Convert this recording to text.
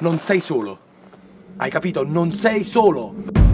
Non sei solo. Hai capito? Non sei solo.